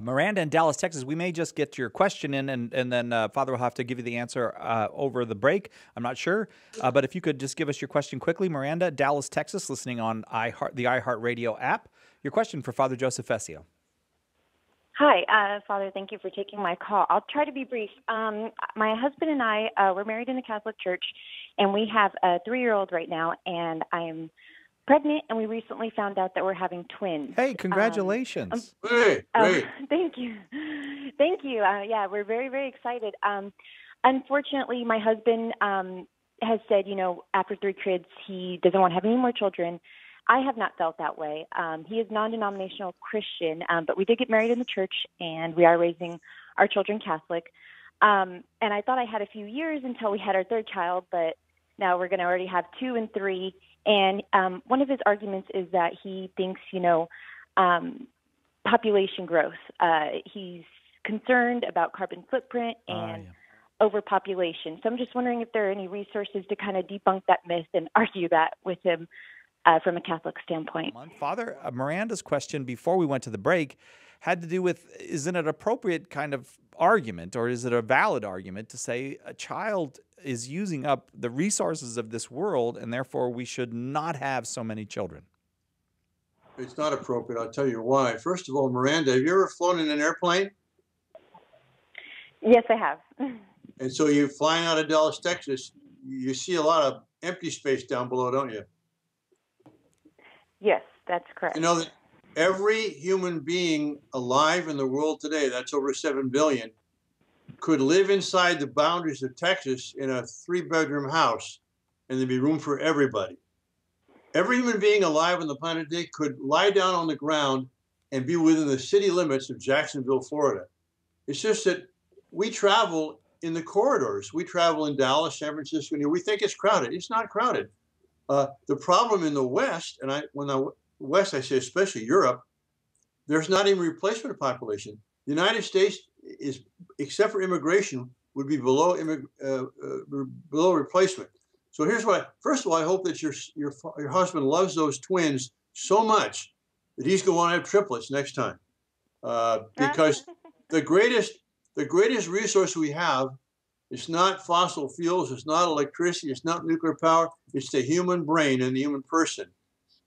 Miranda in Dallas, Texas, we may just get your question in, and then Father will have to give you the answer over the break. I'm not sure, but if you could just give us your question quickly. Miranda, Dallas, Texas, listening on the iHeartRadio app. Your question for Father Joseph Fessio. Hi, Father, thank you for taking my call. I'll try to be brief. My husband and I, we're married in the Catholic Church, and we have a 3-year-old right now, and I am pregnant, and we recently found out that we're having twins. Hey, congratulations. Hey. Thank you. Thank you. Yeah, we're very, very excited. Unfortunately, my husband has said, you know, after 3 kids, he doesn't want to have any more children. I have not felt that way. He is non-denominational Christian, but we did get married in the church, and we are raising our children Catholic. And I thought I had a few years until we had our 3rd child, but now we're going to already have 2 and 3. And one of his arguments is that he thinks, you know, population growth. He's concerned about carbon footprint and overpopulation. So I'm just wondering if there are any resources to kind of debunk that myth and argue that with him. From a Catholic standpoint. Father, Miranda's question before we went to the break had to do with, is it an appropriate kind of argument, or is it a valid argument to say a child is using up the resources of this world and therefore we should not have so many children? It's not appropriate. I'll tell you why. First of all, Miranda, have you ever flown in an airplane? Yes, I have. And so you're flying out of Dallas, Texas. You see a lot of empty space down below, don't you? Yes, that's correct. You know that every human being alive in the world today, that's over 7 billion, could live inside the boundaries of Texas in a 3-bedroom house, and there'd be room for everybody. Every human being alive on the planet today could lie down on the ground and be within the city limits of Jacksonville, Florida. It's just that we travel in the corridors. We travel in Dallas, San Francisco, and we think it's crowded. It's not crowded. The problem in the West, and when I say especially Europe, there's not even replacement population. The United States is, except for immigration, would be below replacement. So here's why. First of all, I hope that your husband loves those twins so much that he's going to want to have triplets next time, because the greatest resource we have. It's not fossil fuels, it's not electricity, it's not nuclear power, it's the human brain and the human person.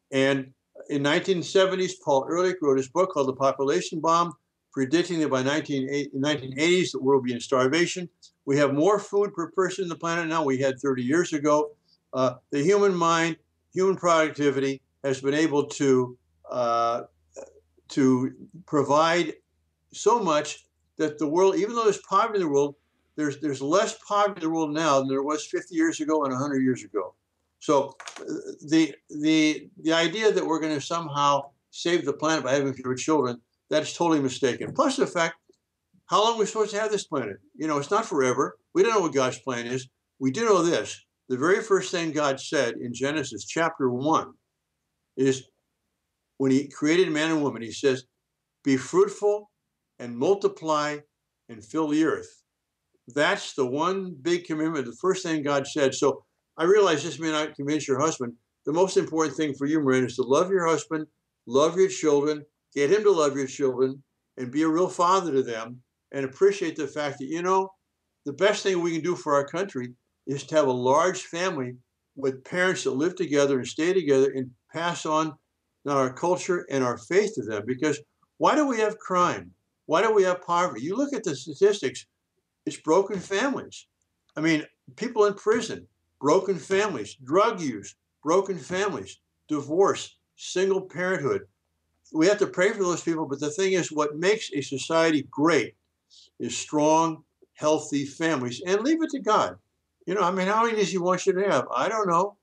And in the 1970s, Paul Ehrlich wrote his book called The Population Bomb, predicting that by 1980s the world would be in starvation. We have more food per person on the planet now we had 30 years ago. The human mind, human productivity has been able to provide so much that the world, even though there's poverty in the world, there's less poverty in the world now than there was 50 years ago and 100 years ago. So the idea that we're going to somehow save the planet by having fewer children, that's totally mistaken. Plus the fact, how long are we supposed to have this planet? You know, it's not forever. We don't know what God's plan is. We do know this. The very first thing God said in Genesis chapter 1 is when he created man and woman, he says, be fruitful and multiply and fill the earth. That's the one big commitment, the first thing God said. So I realize this may not convince your husband. The most important thing for you, Miranda, is to love your husband, love your children, get him to love your children, and be a real father to them, and appreciate the fact that, you know, the best thing we can do for our country is to have a large family with parents that live together and stay together and pass on not our culture and our faith to them. Because why do we have crime? Why do we have poverty? You look at the statistics. It's broken families. I mean, people in prison, broken families, drug use, broken families, divorce, single parenthood. We have to pray for those people, but the thing is, what makes a society great is strong, healthy families, and leave it to God. You know, I mean, how many does he want you to have? I don't know.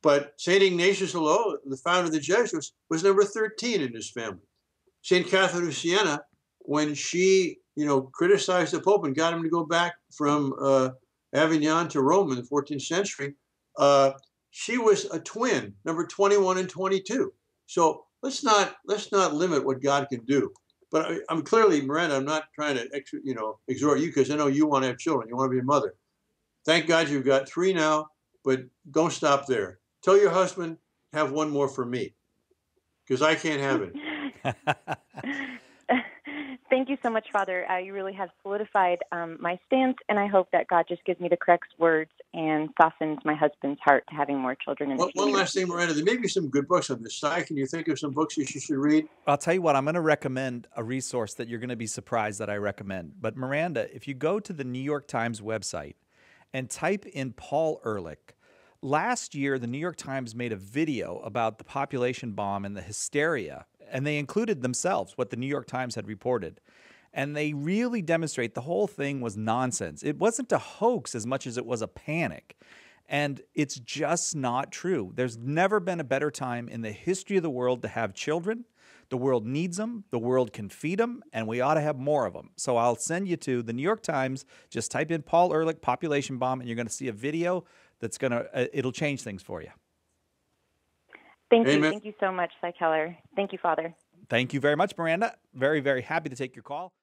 But St. Ignatius Loyola, the founder of the Jesuits, was number 13 in his family. St. Catherine of Siena, when she criticized the Pope and got him to go back from Avignon to Rome in the 14th century. She was a twin, number 21 and 22. So let's not limit what God can do. But I'm clearly, Miranda, I'm not trying to exhort you, because I know you want to have children. You want to be a mother. Thank God you've got 3 now, but don't stop there. Tell your husband, have 1 more for me, because I can't have it. Thank you so much, Father. You really have solidified my stance, and I hope that God just gives me the correct words and softens my husband's heart to having more children in the future. One last thing, Miranda. There may be some good books on this. Cy, can you think of some books that you should read? I'll tell you what. I'm going to recommend a resource that you're going to be surprised that I recommend. But, Miranda, if you go to the New York Times website and type in Paul Ehrlich, last year the New York Times made a video about the population bomb and the hysteria. And they included themselves, what the New York Times had reported. And they really demonstrate the whole thing was nonsense. It wasn't a hoax as much as it was a panic. And it's just not true. There's never been a better time in the history of the world to have children. The world needs them. The world can feed them. And we ought to have more of them. So I'll send you to the New York Times. Just type in Paul Ehrlich population bomb, and you're going to see a video that's going to, it'll change things for you. Thank Amen. You. Thank you so much, Cy Kellett. Thank you, Father. Thank you very much, Miranda. Very, very happy to take your call.